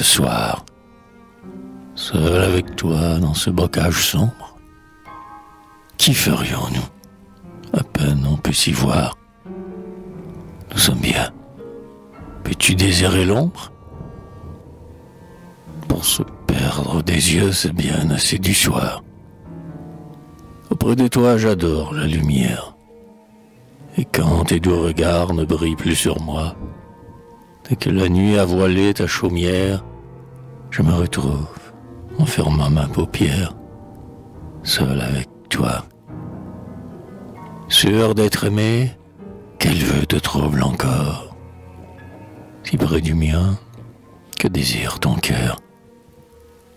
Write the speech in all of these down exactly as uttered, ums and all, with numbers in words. le soir, seul avec toi dans ce bocage sombre. Qui ferions-nous? À peine on peut s'y voir. Nous sommes bien. Peux-tu désirer l'ombre? Pour se perdre des yeux, c'est bien assez du soir. Auprès de toi, j'adore la lumière. Et quand tes doux regards ne brillent plus sur moi, dès que la nuit a voilé ta chaumière, je me retrouve en fermant ma paupière, seul avec toi. Sûr d'être aimé, quel vœu te trouble encore? Si près du mien, que désire ton cœur?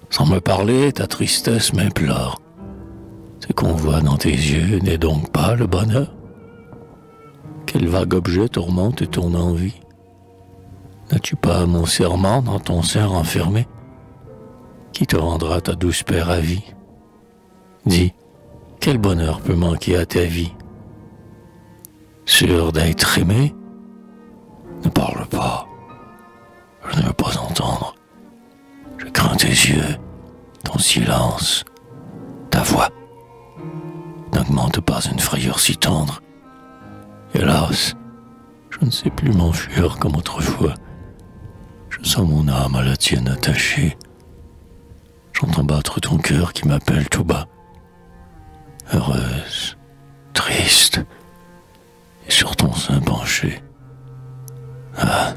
Sans me parler, ta tristesse m'implore. Ce qu'on voit dans tes yeux n'est donc pas le bonheur? Quel vague objet tourmente ton envie? N'as-tu pas mon serment dans ton sein renfermé, qui te rendra ta douce paix à vie? Dis, quel bonheur peut manquer à ta vie? Sûr d'être aimé? Ne parle pas, je ne veux pas entendre. Je crains tes yeux, ton silence, ta voix. N'augmente pas une frayeur si tendre. Hélas, je ne sais plus m'enfuir comme autrefois. Je sens mon âme à la tienne attachée. J'entends battre ton cœur qui m'appelle tout bas. Heureuse, triste, et sur ton sein penché. Ah,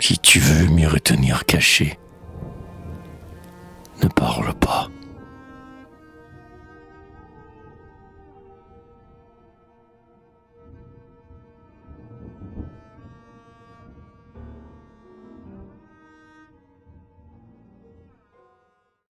si tu veux m'y retenir caché,